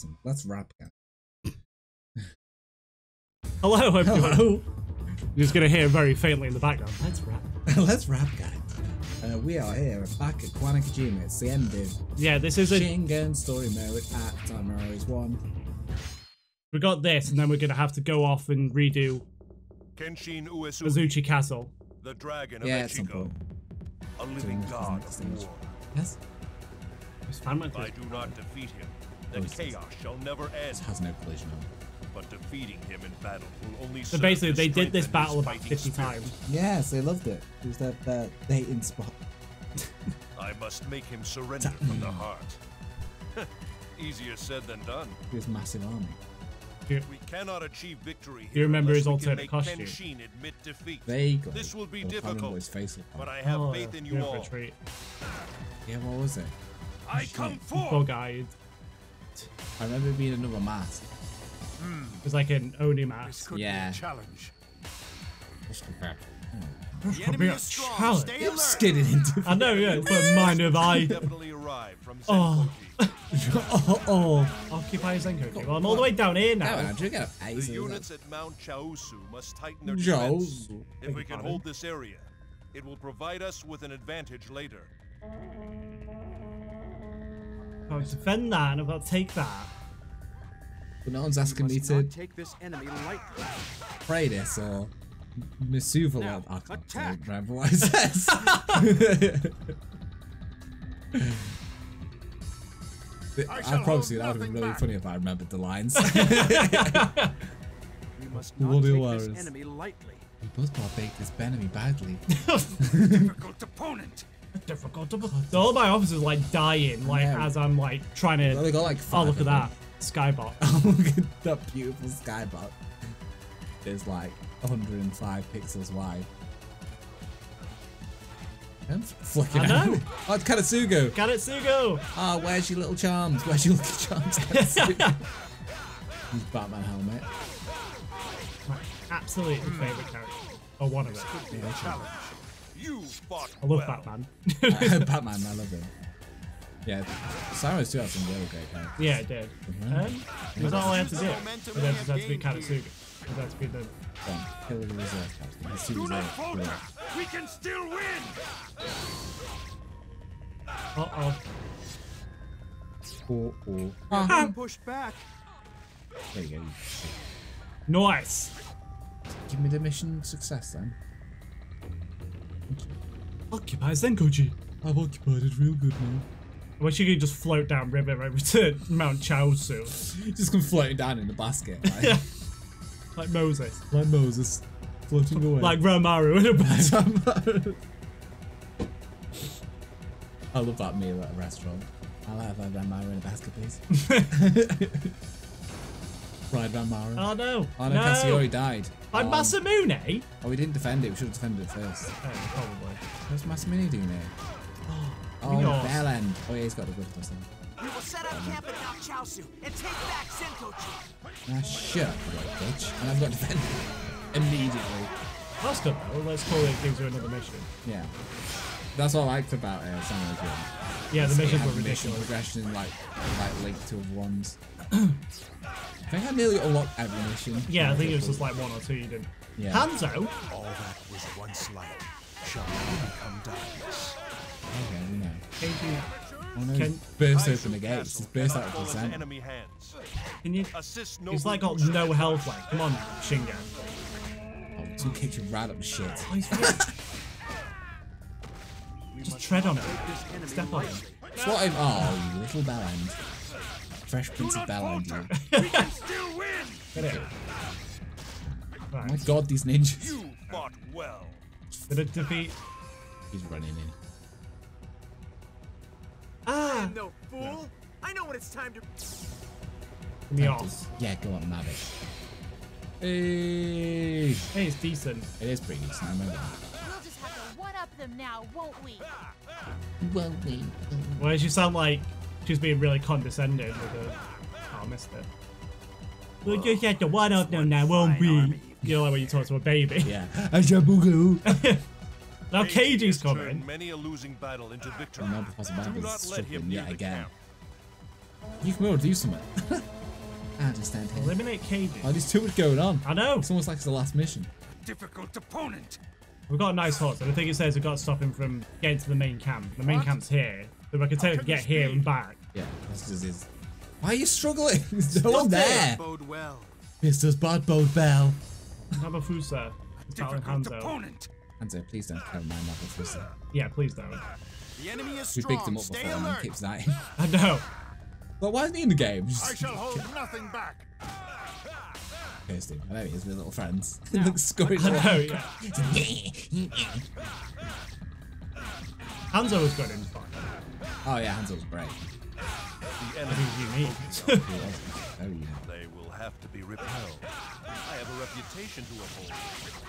capitalism. Let's wrap it. Hello, everyone. Hello. You're just going to hear very faintly in the background. Let's wrap. Let's wrap, guys. We are here back at Kawanakajima. It's the end of this is Shingen story mode at Time Heroes 1. We got this, and then we're going to have to go off and redo Kenshin Uesugi, Azuchi Castle. The dragon of Echigo, a living god of war. Yes? If I do not defeat him, then chaos shall never end. It has no collision on it. But defeating him in battle will only serve. So basically, they did this battle about 50 times. Yes, they loved it. It was that dating spot. I must make him surrender from the heart. Easier said than done. His massive army. We cannot achieve victory. You remember his alternate costume. Admit defeat. Vaguely. This will be difficult. But I have faith in you all. Yeah, what was it? I come forth. Poor guy. I remember being another mask. It was like an Oni mask. Yeah. Challenge. The enemy is strong. Stay alert. Skidded into. I know, yeah. But mine have I. Definitely arrived from Senko-chi. Occupy Zenko. Well, I'm all the way down here now. The units at Mount Chaosu must tighten their defense. If we can hold this area, it will provide us with an advantage later. I'll defend that and I'll take that. But no one's asking me to take this enemy lightly. Pray this or Misuva. Well, I can't remember what it says. I promise you that would have been really funny if I remembered the lines. We must not take this enemy lightly. We must not take this enemy badly. Difficult opponent. Difficult opponent. All my officers like dying, like as I'm like trying to. Well, got, like, oh, look at that skybot. Oh, look at that beautiful skybot. It's like 105 pixels wide. Flicking out. Oh, it's Kanetsugu. Kanetsugu. Ah, oh, where's your little charms? Where's your little charms? His Batman helmet. My absolute favorite character. Or one of it. I love Batman. Batman, I love him. Yeah, Cyrus do have some really great characters. Yeah, it did. That's all I had to do. I had to be Kanetsugu. That's good. Kill the reserve captain. Do not falter. We can still win. Push back. There you go. Nice. Give me the mission success then. Occupy Senko-chi. I've occupied it real good now. I wish you could just float down river over to Mount Chaosu. Just come floating down in the basket. Like. Like Moses. Like Moses. Floating away. Like Ranmaru in a bed. I love that meal at a restaurant. I'll have a Ranmaru in a basket, please. Fried Ranmaru. Oh no. Oh no, no. Katsuyori died. By Masamune? Oh, we didn't defend it. We should have defended it first. Oh, probably. What's Masamune doing here? Oh, the bell end. Oh yeah, he's got the good person. We will set up camp at Mount Chaosu and take back Senko-chi. Ah, shut up, bitch. And I've got to defend immediately. That's good though. Let's call it gives you another mission. Yeah. That's what I liked about Samurai Game. Yeah, the missions were ridiculous. Mission progression like linked to ones. I think I nearly unlocked every mission. Yeah, I think it was just like one or two you didn't. Yeah. Hanzo! All that was once light shall now become darkness. Okay, we know. Oh no, he burst open the gates. He's burst out of the enemy hands. Can you? He's like got no health left. Come on, Shingen. Oh, two kicks you right up the shit. Just tread on him. Step on him. Slot him. Oh, you little bellend. Fresh Prince of Bellend. We can still win. Get it. Right. Oh my god, these ninjas. You fought well. Did it defeat? He's running in. Ah! I'm no fool! No. I know when it's time to. Nioh. Yeah, go on, nab it. Hey! Hey, it's decent. It is pretty decent, I remember that. We'll just have to one-up them now, won't we? Won't we? Well, she sound like she's being really condescending with her. Oh, I missed it. We'll just have to one-up them now, won't we? You know, like when you talk to a baby. Yeah. Now Kage's coming. Many a losing battle into victory. Do not let him yet again. Yukimura, do something. I understand him. Eliminate Kage. Oh, there's too much going on. I know. It's almost like it's the last mission. Difficult opponent. We've got a nice horse, and I think it says we've got to stop him from getting to the main camp. The main camp's here. So I can tell him to get here and back. Yeah, this is. Why are you struggling? There's no one there. Mr. Bodbode Bell. Babafusa. Hanzo. Hanzo, please don't kill my Babafusa. Yeah, please don't. The enemy is strong. We picked him up before and he keeps dying. I know. But why isn't he in the game? I shall hold nothing back. Cursed him. I know he is with his little friends. He looks scoring. I know, yeah. Hanzo was good in fun. Oh yeah, Hanzo was great. The enemy is unique. Oh, yeah. They will have to be repelled. I have a reputation to uphold.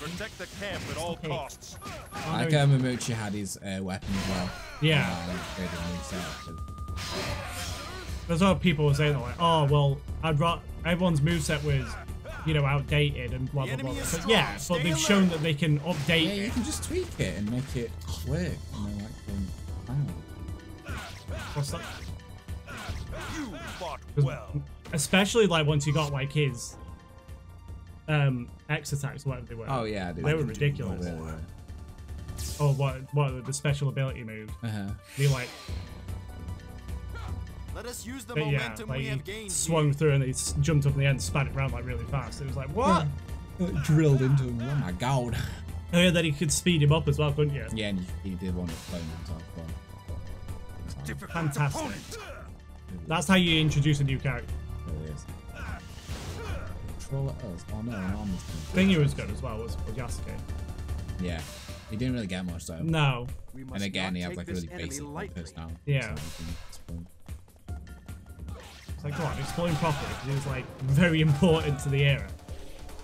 Protect the camp at all costs. I like Momochi had his weapon as well. Yeah. That's what people were saying, like, oh, well, I'd rather everyone's moveset was, you know, outdated and blah, blah, blah. But yeah, but they've shown that they can update it. Yeah, you can just tweak it and make it work. And like, wow. What's that? You fought well. Especially, like, once you got, like, his X attacks, whatever they were. Oh, yeah. They were ridiculous. Oh, what the special ability move. Uh-huh. You're like... Let us use the momentum we have gained. Swung through and he jumped up in the end, spat it around like really fast. It was like, what? It drilled into him. Oh my god. Oh yeah, then you could speed him up as well, couldn't you? Yeah, and he did one that's playing himself. Fantastic. That's how you introduce a new character. It is. Control at us. Oh no, an armor's thing he was good as well was Yasuke. Yeah. He didn't really get much though. No. And again, he had like a really basic personality. Yeah. It's like, come on, explain properly, because it was like very important to the era.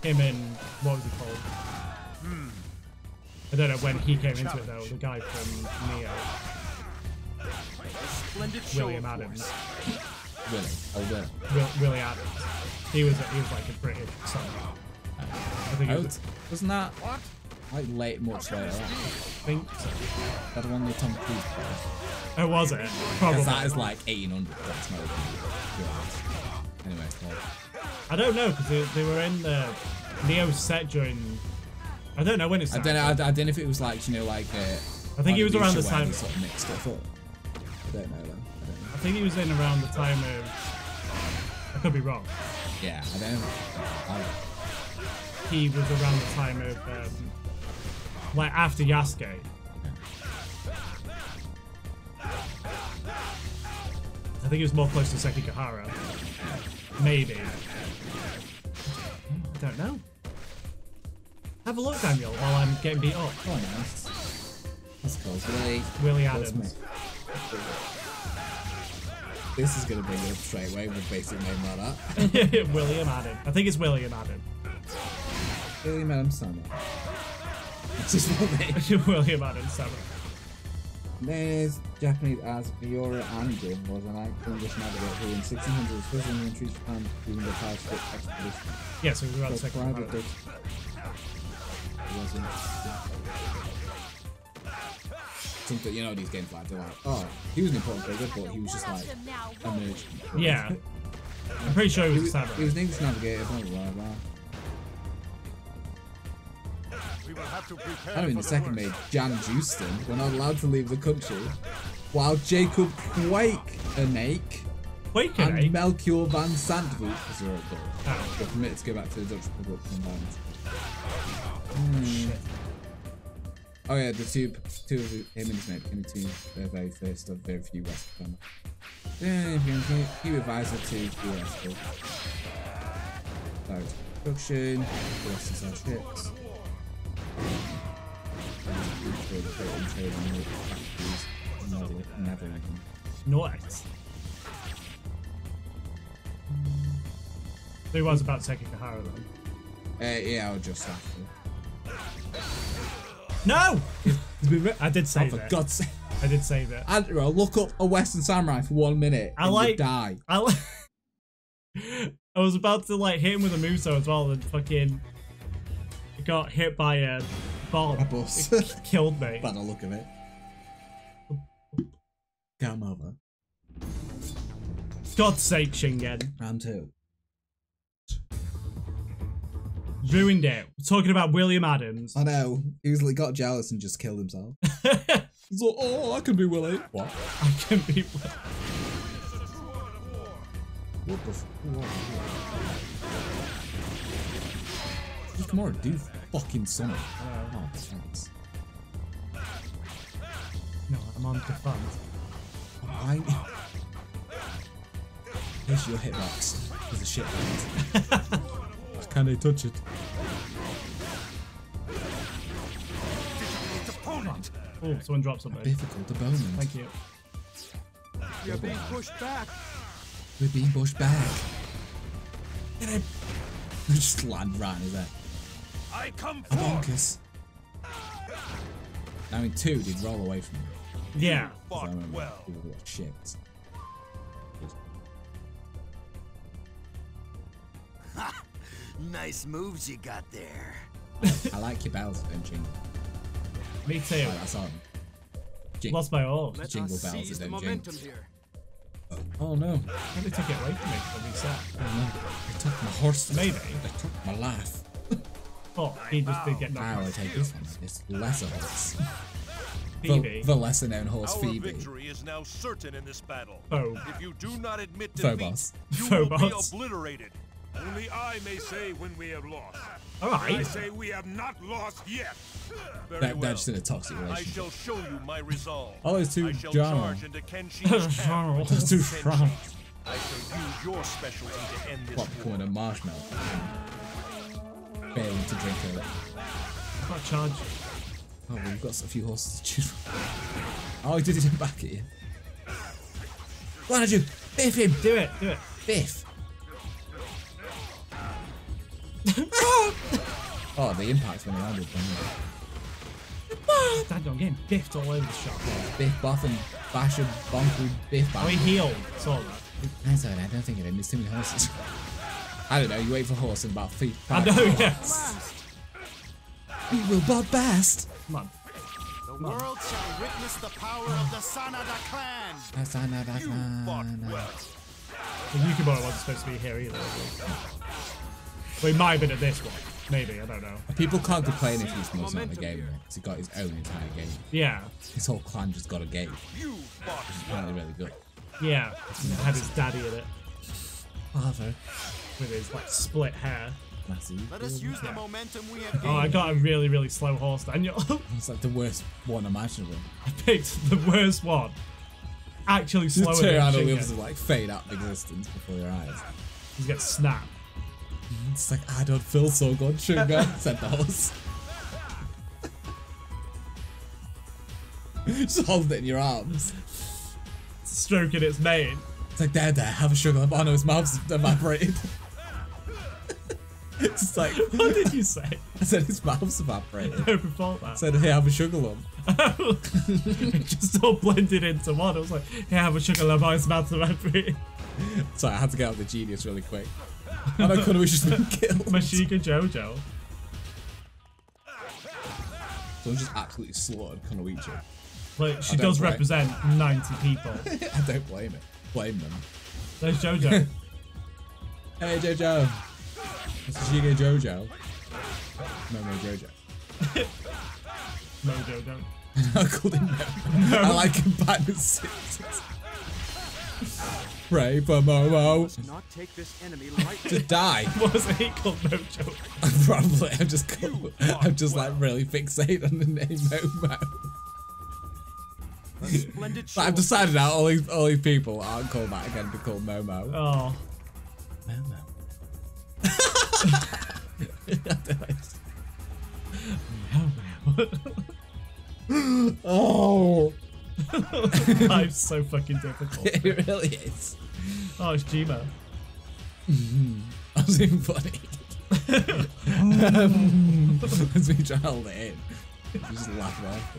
Him and what was he called? I don't know when he came into it though, the guy from Nioh. William Adams. Willie Adams. He was like a British song. I think wasn't that like late much later? I think so. That one with Tom Cruise. Oh, was it? Probably. Because that is like 1800. That's not good. Anyway, I don't know because they were in the Neo set during. I don't know when it's. I don't know if it was like I think it was around the time sort of mixed stuff up. I don't know though. I think he was in around the time of. I could be wrong. Yeah, I don't know. He was around the time of like after Yasuke. I think it was more close to Sekigahara. Maybe. I don't know. Have a look, Daniel, while I'm getting beat up. Oh, nice. That's cool. Willie Adams. This is going to bring it up straight away with a basic name like that. William Adams. I think it's William Adams. William Adams Summer. That's just what they William Adams Summer. There's Japanese as Miura Anjin was an English navigator who in 1600 was visiting and treated Japan during the five-ship expedition. Yeah, so we were on the second one. Something, you know, these games like, they're like, oh, he was an important figure, but he was just like a merchant. Yeah. I'm pretty sure he was a samurai. He was an English navigator, blah, blah, blah. I mean, the second mate, Jan Justin, were not allowed to leave the country, while Jacob Quake and Melchior van Sandvoort were permitted to go back to the Dutch Republic combined. Shit. Oh yeah, the two of him and his mate in the team, their very first of very few West Ham. He was advisor to the US Cup. Direct production, the rest is our ships. Nice. Who was about Sekigahara then? Yeah, I was just after. No! I did save it. Oh, for God's sake. I did save it. Andrew, look up a Western Samurai for 1 minute and you die. I was about to like hit him with a Muso as well and fucking... got hit by a bomb. A bus. It killed me. By the look of it. Come over. God's sake, Shingen. Round two. Ruined it. We're talking about William Adams. I know. He got jealous and just killed himself. He's like, oh, I can be Willie. What? I can be Willie. What the f... Come on, do fucking something. Oh, thanks. No, I'm on defense. Here's your hitbox. There's a shit one. Can I touch it? Oh, someone dropped something. A difficult opponent. Thank you. You're being pushed back. We're being pushed back. Get him. Just land right in there. I come for bonkers. I mean, two did roll away from me. Yeah. Well. Shit. Nice moves you got there. I like your bells, Jingle. Me too. Right, that's on. Jingle. Lost by all. Jingle bells is don't jingle. Oh. Oh no. How did they take it away from me? I don't know. They took my horse. Maybe. They took my life. Oh, he just did get knocked. Now I take this one. It's lesser horse. Phoebe. The lesser known horse, Phoebe. Our victory is now certain in this battle. Oh. If you do not admit defeat, you will be obliterated. Only I may say when we have lost. Alright. I say we have not lost yet. Very well. That's in a toxic relationship. I shall show you my resolve. Oh, it's too drama. It's too strong. I shall use your specialty to end this popcorn and marshmallow. Failing to drink it. I can't charge. Oh, well, you've got a few horses to choose from. Oh, he did it back at you. Why don't you biff him? Do it, do it. Biff. Oh, the impact's when he landed. Stand on, getting biffed all over the shop. Yeah, biff, buff, and bash him, bonk him, biff, bash. Oh, he healed. Sorry. I don't think it is. There's too many horses. I don't know. You wait for horse in about 3 5. I know, yes. We will best. Come on. The world shall witness the power of the Sanada clan. The Sanada clan. The Yukimura wasn't supposed to be here either. Well, he might have been at this one. Maybe, I don't know. People can't complain if he's not in the game, because he got his own entire game. Yeah. His whole clan just got a game. Which is apparently really good. Yeah. Had his daddy in it. Father. With his, like, split hair. Let us use the momentum we have gained. Oh, I got a really, really slow horse. It's like the worst one imaginable. I picked the worst one. Actually slower than Shingen. The Tyranno lives to, like, fade out of existence before your eyes. He gets snapped. It's like, I don't feel so good, Sugar, said the horse. Just hold it in your arms. Stroking its mane. It's like, there, have a sugar. Oh no, his mouth's evaporated. It's just like... What did you say? I said his mouth's evaporated. No, before that. I said, hey, have a sugar lump. Oh. It just all blended into one. I was like, hey, have a sugar lump. Oh, his mouth's evaporated. Sorry, I had to get out the genius really quick. I know Kunoichi's just been killed. Mashiga JoJo. Someone just absolutely slaughtered Kunoichi. Like, she does represent 90 people. I don't blame it. Blame them. There's JoJo. Hey JoJo. Mashiga JoJo. Momo JoJo. Mojo JoJo. I called him Momo. No. I like him back with six. Pray for Momo. Not take this enemy lightly. To die. What was he called? Mojo. Probably. I'm just like really fixated on the name Momo. But I've decided now all these people aren't called that again. Be called Momo. Oh. Momo. Momo. Oh. Life's so fucking difficult. It really is. Oh, it's Jima. That was even funny. As we try to hold it in, you just laugh off.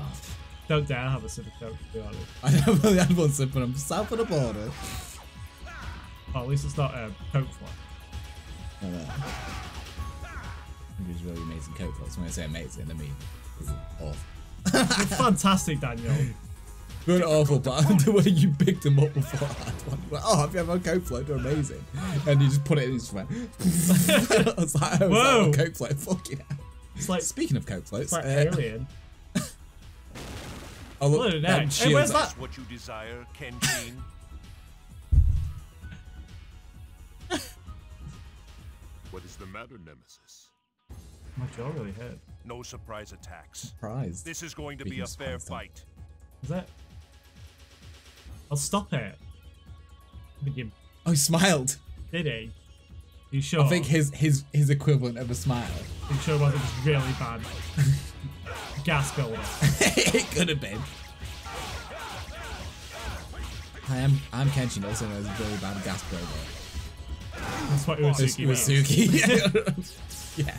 Oh. Don't dare have a sip of Coke, to be honest. I have only had one sip, but I'm south of the border. Oh, at least it's not a Coke flop. No, no. There's really amazing Coke flops. When I say amazing, I mean it's awful. It's fantastic, Daniel. You're an awful band. The way you picked him up before that one. Like, oh, if you have a coke float, you're amazing. And you just put it in and just went. I was like, oh, whoa. Like, coke float, fucking hell. It's like, speaking of coke floats. It's like Alien. Oh, look, hey, where's that? What you desire, Kenshin. What is the matter, Nemesis? My jaw really hurt. No surprise attacks. Surprise. This is going to be a fair fight. Is that? I'll stop it. Oh, he smiled. Did he? You sure? I think his equivalent of a smile. You sure it wasn't just really bad? Gas buildup. It could have been. Hi, I'm Kenshin, also known as a really bad gas buildup. That's what Uesugi was. Uesugi. Yeah.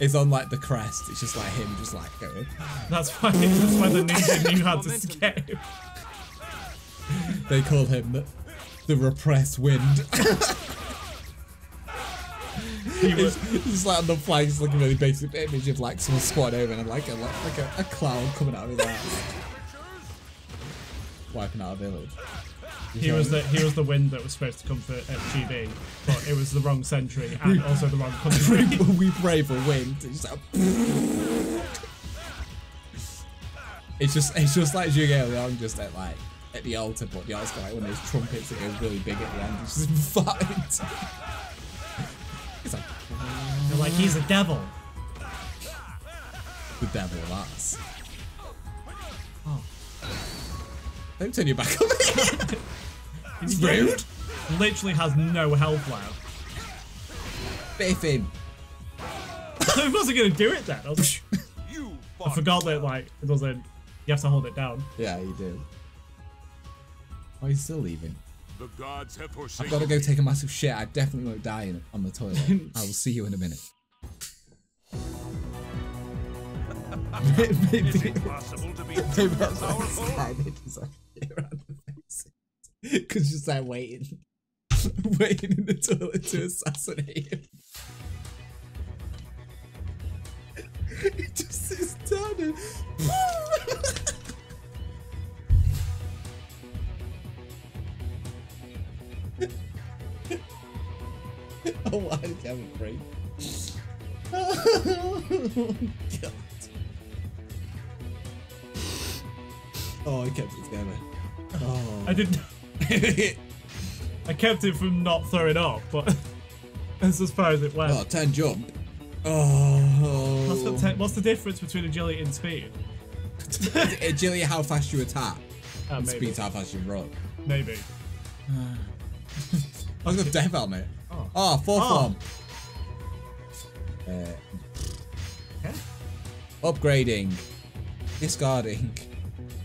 It's on like the crest. It's just like him, just like going. That's why. That's why the ninja knew how to escape. They call him the repressed wind. He's like on the flag, just like a really basic image of like someone squatting over and like a cloud coming out of his ass, wiping out a village. He was the wind that was supposed to come for FGB, but it was the wrong century and also the wrong country. We brave a wind. It's like, it's just like Jugo Leon just at like at the altar, but the altar's got like one of those trumpets that goes really big at the end. It's just fight. It's like, they're like, he's a devil. The devil of us. Oh. Don't turn your back on me. It's rude. Literally has no health left. Biff him. I wasn't going to do it then. I was like, I forgot that, like, it doesn't. You have to hold it down. Yeah, you do. Oh, he's still leaving. The gods have forsaken. I've got to go take a massive shit. I definitely won't die on the toilet. I will see you in a minute. Is it possible to be powerful? Because just like waiting, waiting in the toilet to assassinate him. It just sits down and. Oh, why did you have a break? Oh, God. Oh, I kept it together. Oh. I didn't. I kept it from not throwing up, but that's as far as it went. Oh, 10 jump. Oh. What's the difference between agility and speed? Agility, how fast you attack. And speed, how fast you run. Maybe. I was going to death helmet. Oh, fourth one. Okay. Upgrading. Discarding.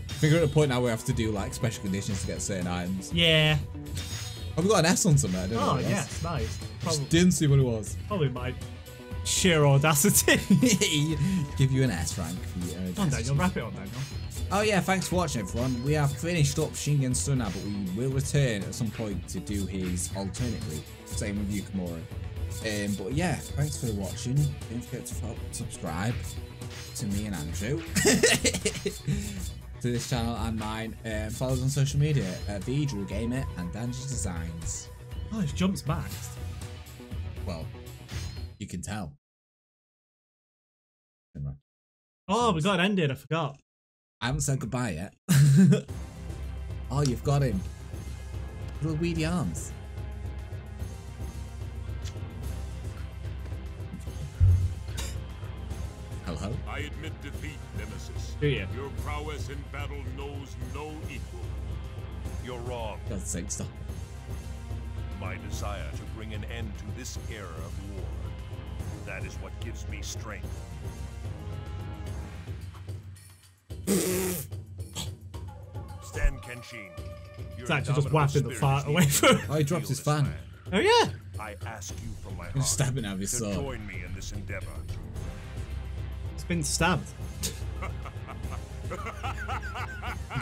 Figure out a point now where we have to do like special conditions to get certain items. Yeah. I've got an S on somewhere, didn't I? Oh, yes, nice. Just didn't see what it was. Probably my sheer audacity. Give you an S rank for your audacity. Come on, Daniel, wrap it on, Daniel. Oh yeah, thanks for watching everyone. We have finished up Shingen Suna, but we will return at some point to do his alternate route. Same with Yukimura. But yeah, thanks for watching. Don't forget to subscribe to me and Andrew. To this channel and mine. Follow us on social media at V Drew Gamer and Danji Designs. Oh, his jump's maxed. Well, you can tell. Oh, we got ended, I forgot. I haven't said goodbye yet. Oh, you've got him. Little weedy arms. Hello? I admit defeat, Nemesis. Do you? Your prowess in battle knows no equal. You're wrong. God's sake, stop. My desire to bring an end to this era of war. That is what gives me strength. Stand, Kenshin. It's actually just whacking the fart away from him. Oh, he drops his fan. Oh, yeah. I ask you from my heart stabbing out of his sword. Join me in this endeavor. It's been stabbed.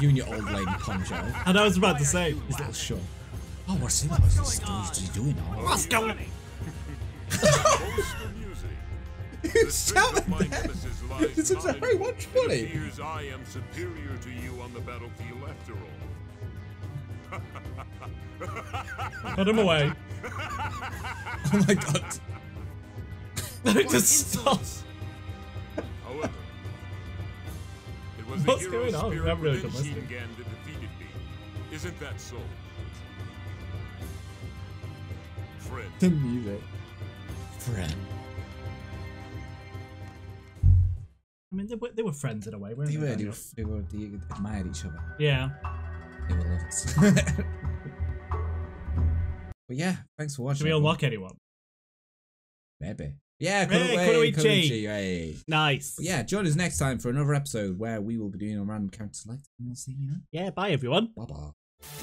You and your old lady poncho. And I was about to say, his little short. Oh, what's he doing? What's going on? you shout at that? It's a very much funny. I am superior to you on the battlefield after all. Put him away. Oh my god. It just stops. However, it was what's the going on? I'm really not listening. Isn't that so? Friend. The music. Friend. I mean, they were friends in a way, weren't they? They admired each other. Yeah. They were lovers. But yeah, thanks for watching. Did we unlock anyone? Maybe. Yeah, Kunoichi. Hey. Nice. But yeah, join us next time for another episode where we will be doing a random character select. We'll see you then. Yeah, bye everyone. Bye bye.